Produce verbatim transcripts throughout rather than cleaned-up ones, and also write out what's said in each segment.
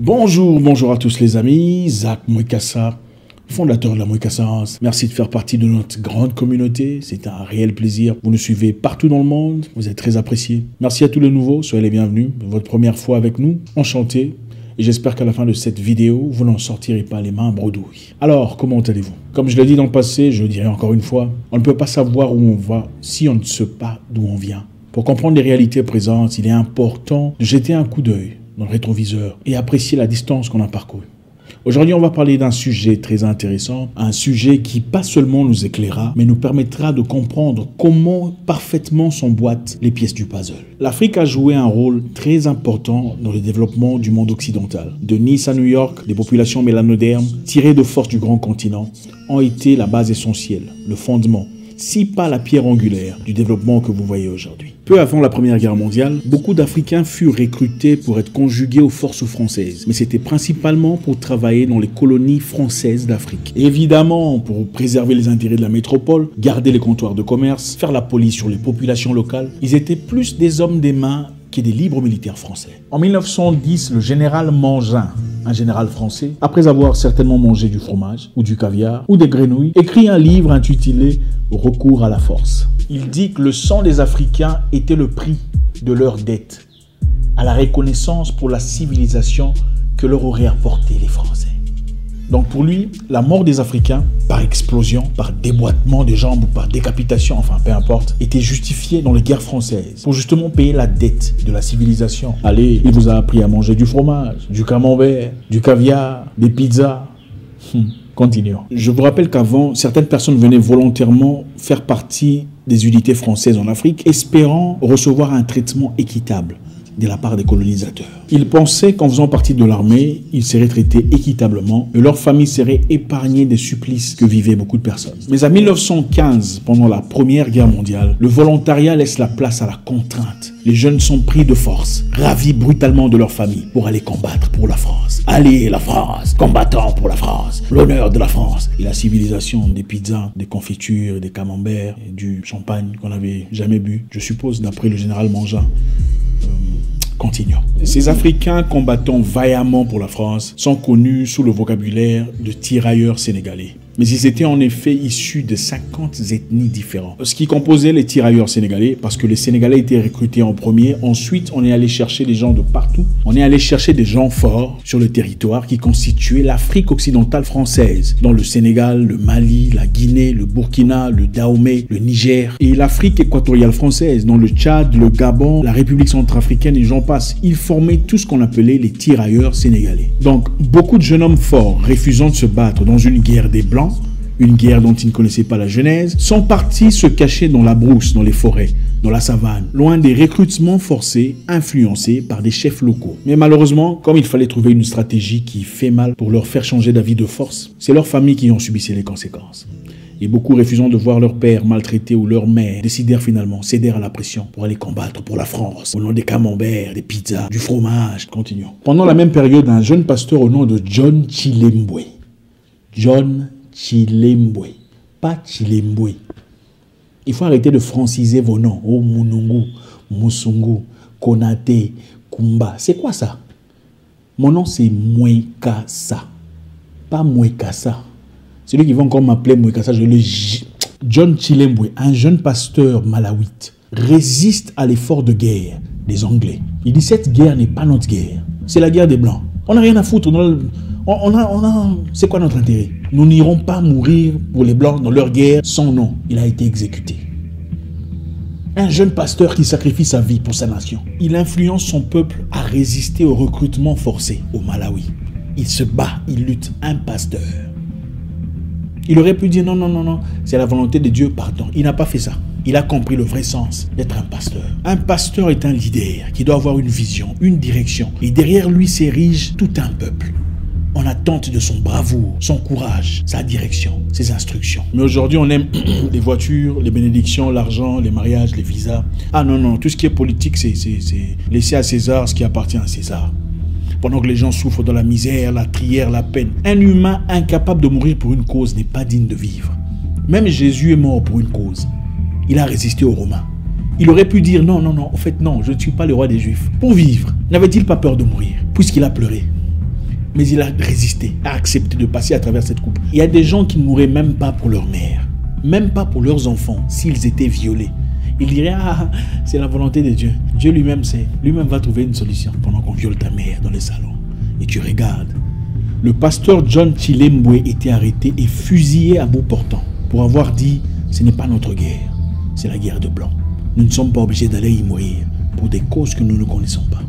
Bonjour, bonjour à tous les amis, Zach Mouekassa, fondateur de la Mouekassaance. Merci de faire partie de notre grande communauté, c'est un réel plaisir. Vous nous suivez partout dans le monde, vous êtes très appréciés. Merci à tous les nouveaux, soyez les bienvenus, votre première fois avec nous, enchanté. Et j'espère qu'à la fin de cette vidéo, vous n'en sortirez pas les mains bredouilles. Alors, comment allez-vous? Comme je l'ai dit dans le passé, je le dirai encore une fois, on ne peut pas savoir où on va si on ne sait pas d'où on vient. Pour comprendre les réalités présentes, il est important de jeter un coup d'œil dans le rétroviseur et apprécier la distance qu'on a parcourue. Aujourd'hui, on va parler d'un sujet très intéressant, un sujet qui pas seulement nous éclairera, mais nous permettra de comprendre comment parfaitement s'emboîtent les pièces du puzzle. L'Afrique a joué un rôle très important dans le développement du monde occidental. De Nice à New York, les populations mélanodermes, tirées de force du grand continent, ont été la base essentielle, le fondement, si pas la pierre angulaire du développement que vous voyez aujourd'hui. Peu avant la Première Guerre mondiale, beaucoup d'Africains furent recrutés pour être conjugués aux forces françaises, mais c'était principalement pour travailler dans les colonies françaises d'Afrique. Évidemment, pour préserver les intérêts de la métropole, garder les comptoirs de commerce, faire la police sur les populations locales, ils étaient plus des hommes des mains qui des libres militaires français. En mille neuf cent dix, le général Mangin, un général français, après avoir certainement mangé du fromage, ou du caviar, ou des grenouilles, écrit un livre intitulé « Recours à la force ». Il dit que le sang des Africains était le prix de leur dette à la reconnaissance pour la civilisation que leur auraient apporté les Français. Donc pour lui, la mort des Africains, par explosion, par déboîtement des jambes ou par décapitation, enfin peu importe, était justifiée dans les guerres françaises pour justement payer la dette de la civilisation. Allez, il vous a appris à manger du fromage, du camembert, du caviar, des pizzas. Hum, continuons. Je vous rappelle qu'avant, certaines personnes venaient volontairement faire partie des unités françaises en Afrique, espérant recevoir un traitement équitable de la part des colonisateurs. Ils pensaient qu'en faisant partie de l'armée, ils seraient traités équitablement et leurs familles seraient épargnées des supplices que vivaient beaucoup de personnes. Mais en mille neuf cent quinze, pendant la Première Guerre mondiale, le volontariat laisse la place à la contrainte. Les jeunes sont pris de force, ravis brutalement de leur famille pour aller combattre pour la France. Allez la France, combattant pour la France, l'honneur de la France. Et la civilisation des pizzas, des confitures, des camemberts, et du champagne qu'on n'avait jamais bu, je suppose, d'après le général Mangin. Euh, Continuons. Ces Africains combattant vaillamment pour la France sont connus sous le vocabulaire de tirailleurs sénégalais. Mais ils étaient en effet issus de cinquante ethnies différentes. Ce qui composait les tirailleurs sénégalais, parce que les Sénégalais étaient recrutés en premier, ensuite on est allé chercher des gens de partout, on est allé chercher des gens forts sur le territoire qui constituait l'Afrique occidentale française, dans le Sénégal, le Mali, la Guinée, le Burkina, le Dahomey, le Niger, et l'Afrique équatoriale française, dans le Tchad, le Gabon, la République centrafricaine et j'en passe. Ils formaient tout ce qu'on appelait les tirailleurs sénégalais. Donc beaucoup de jeunes hommes forts, refusant de se battre dans une guerre des Blancs, une guerre dont ils ne connaissaient pas la genèse, sont partis se cacher dans la brousse, dans les forêts, dans la savane, loin des recrutements forcés, influencés par des chefs locaux. Mais malheureusement, comme il fallait trouver une stratégie qui fait mal pour leur faire changer d'avis de force, c'est leurs familles qui en subissaient les conséquences. Et beaucoup, refusant de voir leur père maltraité ou leur mère, décidèrent finalement céder à la pression pour aller combattre pour la France, au nom des camemberts, des pizzas, du fromage. Continuons. Pendant la même période, un jeune pasteur au nom de John Chilembwe, John Chilembwe, pas Chilembwe. Il faut arrêter de franciser vos noms. Oh, Munungu, Musungu, Konate, Kumba. C'est quoi ça? Mon nom, c'est Mouekassa. Pas Mouekassa. Celui qui va encore m'appeler Mouekassa, je le... John Chilembwe, un jeune pasteur malawite, résiste à l'effort de guerre des Anglais. Il dit, cette guerre n'est pas notre guerre. C'est la guerre des Blancs. On n'a rien à foutre. On a... On a, on a... C'est quoi notre intérêt? Nous n'irons pas mourir pour les Blancs dans leur guerre. Son nom, il a été exécuté. Un jeune pasteur qui sacrifie sa vie pour sa nation. Il influence son peuple à résister au recrutement forcé au Malawi. Il se bat, il lutte. Un pasteur. Il aurait pu dire non, non, non, non, c'est la volonté de Dieu, pardon. Il n'a pas fait ça. Il a compris le vrai sens d'être un pasteur. Un pasteur est un leader qui doit avoir une vision, une direction. Et derrière lui s'érige tout un peuple, en attente de son bravoure, son courage, sa direction, ses instructions. Mais aujourd'hui, on aime les voitures, les bénédictions, l'argent, les mariages, les visas. Ah non, non, tout ce qui est politique, c'est laisser à César ce qui appartient à César. Pendant que les gens souffrent de la misère, la trière, la peine, un humain incapable de mourir pour une cause n'est pas digne de vivre. Même Jésus est mort pour une cause. Il a résisté aux Romains. Il aurait pu dire non, non, non, en fait non, je ne suis pas le roi des Juifs. Pour vivre, n'avait-il pas peur de mourir, puisqu'il a pleuré? mais il a résisté, a accepté de passer à travers cette coupe. Il y a des gens qui ne mourraient même pas pour leur mère, même pas pour leurs enfants, s'ils étaient violés. Ils diraient, ah, c'est la volonté de Dieu. Dieu lui-même sait, lui-même va trouver une solution pendant qu'on viole ta mère dans les salons. Et tu regardes, le pasteur John Chilembwe était arrêté et fusillé à bout portant pour avoir dit, ce n'est pas notre guerre, c'est la guerre de blancs. Nous ne sommes pas obligés d'aller y mourir pour des causes que nous ne connaissons pas.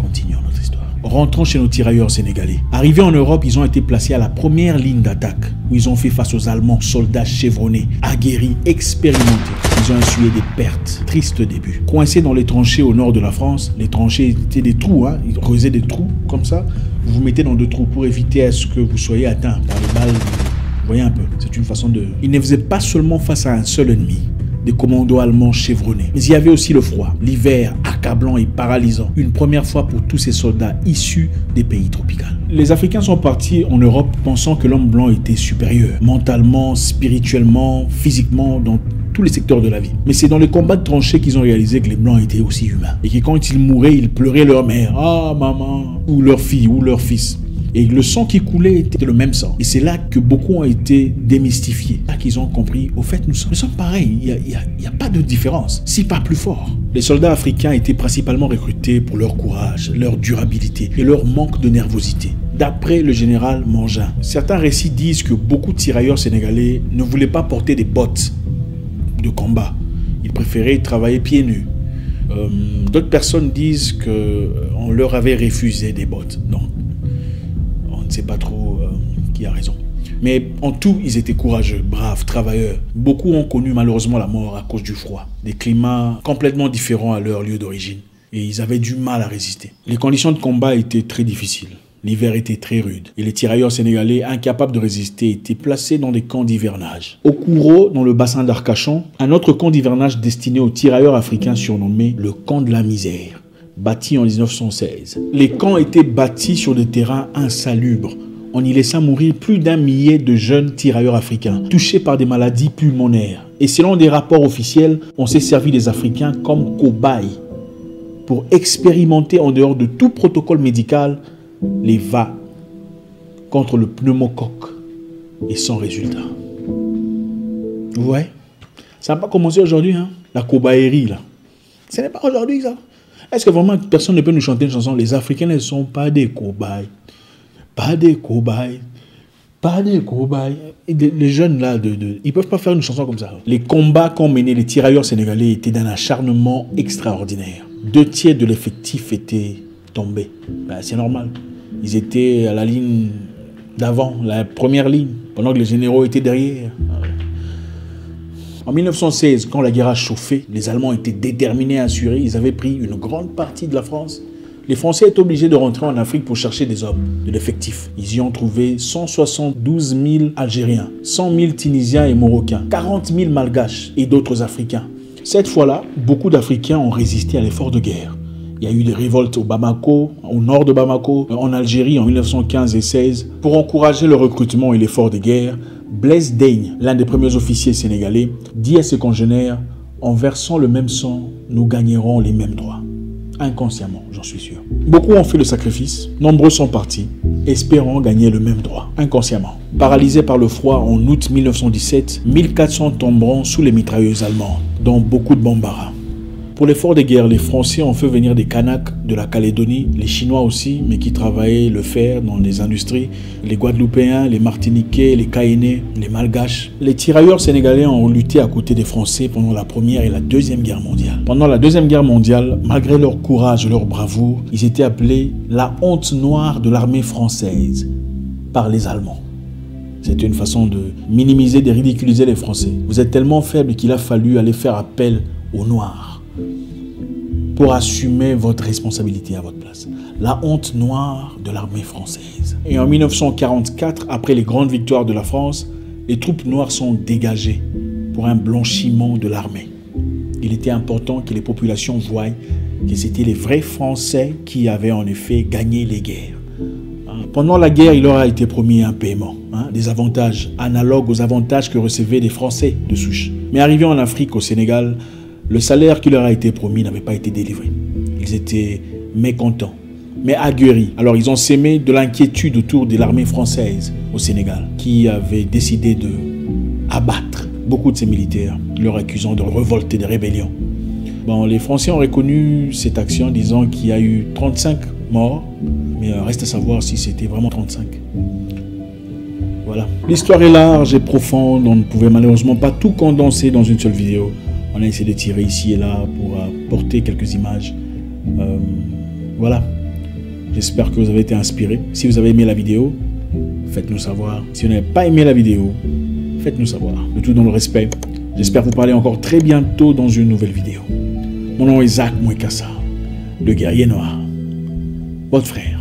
Continuons notre histoire. Rentrons chez nos tirailleurs sénégalais. Arrivés en Europe, ils ont été placés à la première ligne d'attaque où ils ont fait face aux Allemands, soldats chevronnés, aguerris, expérimentés. Ils ont essuyé des pertes. Triste début. Coincés dans les tranchées au nord de la France, les tranchées étaient des trous, hein. Ils creusaient des trous comme ça. Vous vous mettez dans deux trous pour éviter à ce que vous soyez atteint par les balles. Vous voyez un peu, c'est une façon de... Ils ne faisaient pas seulement face à un seul ennemi, des commandos allemands chevronnés. Mais il y avait aussi le froid, l'hiver accablant et paralysant. Une première fois pour tous ces soldats issus des pays tropicaux. Les Africains sont partis en Europe pensant que l'homme blanc était supérieur, mentalement, spirituellement, physiquement, dans tous les secteurs de la vie. Mais c'est dans les combats de tranchées qu'ils ont réalisé que les blancs étaient aussi humains. Et que quand ils mouraient, ils pleuraient leur mère. Ah, maman, ou leur fille, ou leur fils. Et le sang qui coulait était le même sang. Et c'est là que beaucoup ont été démystifiés. Là qu'ils ont compris, au fait, nous sommes, nous sommes pareils. Il n'y a, a, a pas de différence, si pas plus fort. Les soldats africains étaient principalement recrutés pour leur courage, leur durabilité et leur manque de nervosité. D'après le général Mangin, certains récits disent que beaucoup de tirailleurs sénégalais ne voulaient pas porter des bottes de combat. Ils préféraient travailler pieds nus. Euh, D'autres personnes disent qu'on leur avait refusé des bottes. Non. On ne sait pas trop euh, qui a raison. Mais en tout, ils étaient courageux, braves, travailleurs. Beaucoup ont connu malheureusement la mort à cause du froid. Des climats complètement différents à leur lieu d'origine. Et ils avaient du mal à résister. Les conditions de combat étaient très difficiles. L'hiver était très rude. Et les tirailleurs sénégalais, incapables de résister, étaient placés dans des camps d'hivernage. Au Kouro, dans le bassin d'Arcachon, un autre camp d'hivernage destiné aux tirailleurs africains surnommé le camp de la misère. Bâti en mille neuf cent seize. Les camps étaient bâtis sur des terrains insalubres. On y laissa mourir plus d'un millier de jeunes tirailleurs africains, touchés par des maladies pulmonaires. Et selon des rapports officiels, on s'est servi des Africains comme cobayes pour expérimenter en dehors de tout protocole médical les V A contre le pneumocoque et sans résultat. Vous voyez? Ça n'a pas commencé aujourd'hui, hein? La cobayerie, là. Ce n'est pas aujourd'hui, ça. Est-ce que vraiment personne ne peut nous chanter une chanson? Les Africains ne sont pas des cobayes. Pas des cobayes. Pas des cobayes. Et de, les jeunes là, de, de, ils ne peuvent pas faire une chanson comme ça. Les combats qu'ont menés les tirailleurs sénégalais étaient d'un acharnement extraordinaire. Deux tiers de l'effectif étaient tombés. Ben, c'est normal. Ils étaient à la ligne d'avant, la première ligne, pendant que les généraux étaient derrière. En mille neuf cent seize, quand la guerre a chauffé, les Allemands étaient déterminés à assurer. Ils avaient pris une grande partie de la France. Les Français étaient obligés de rentrer en Afrique pour chercher des hommes, de l'effectif. Ils y ont trouvé cent soixante-douze mille Algériens, cent mille Tunisiens et Marocains, quarante mille Malgaches et d'autres Africains. Cette fois-là, beaucoup d'Africains ont résisté à l'effort de guerre. Il y a eu des révoltes au Bamako, au nord de Bamako, en Algérie en mille neuf cent quinze et seize. Pour encourager le recrutement et l'effort de guerre, Blaise Diagne, l'un des premiers officiers sénégalais, dit à ses congénères « En versant le même sang, nous gagnerons les mêmes droits. » Inconsciemment, j'en suis sûr. Beaucoup ont fait le sacrifice, nombreux sont partis, espérant gagner le même droit. Inconsciemment. Paralysés par le froid en août mille neuf cent dix-sept, mille quatre cents tomberont sous les mitrailleuses allemandes, dont beaucoup de Bambara. Pour l'effort des guerres, les Français ont fait venir des Kanaks de la Calédonie, les Chinois aussi, mais qui travaillaient le fer dans les industries, les Guadeloupéens, les Martiniquais, les Cayennais, les Malgaches. Les tirailleurs sénégalais ont lutté à côté des Français pendant la Première et la Deuxième Guerre mondiale. Pendant la Deuxième Guerre mondiale, malgré leur courage et leur bravoure, ils étaient appelés la honte noire de l'armée française par les Allemands. C'était une façon de minimiser, de ridiculiser les Français. Vous êtes tellement faibles qu'il a fallu aller faire appel aux Noirs pour assumer votre responsabilité à votre place. La honte noire de l'armée française. Et en mille neuf cent quarante-quatre, après les grandes victoires de la France, les troupes noires sont dégagées pour un blanchiment de l'armée. Il était important que les populations voient que c'était les vrais Français qui avaient en effet gagné les guerres. Pendant la guerre, il leur a été promis un paiement, hein, des avantages analogues aux avantages que recevaient les Français de souche. Mais arrivés en Afrique, au Sénégal, le salaire qui leur a été promis n'avait pas été délivré. Ils étaient mécontents, mais aguerris. Alors ils ont semé de l'inquiétude autour de l'armée française au Sénégal, qui avait décidé de abattre beaucoup de ces militaires, leur accusant de révolte et de rébellion. Bon, les Français ont reconnu cette action, disant qu'il y a eu trente-cinq morts, mais reste à savoir si c'était vraiment trente-cinq. Voilà. L'histoire est large et profonde, on ne pouvait malheureusement pas tout condenser dans une seule vidéo. On a essayé de tirer ici et là pour apporter quelques images. Euh, voilà. J'espère que vous avez été inspirés. Si vous avez aimé la vidéo, faites-nous savoir. Si vous n'avez pas aimé la vidéo, faites-nous savoir. Le tout dans le respect. J'espère vous parler encore très bientôt dans une nouvelle vidéo. Mon nom est Zach Mouekassa, le guerrier noir, votre frère.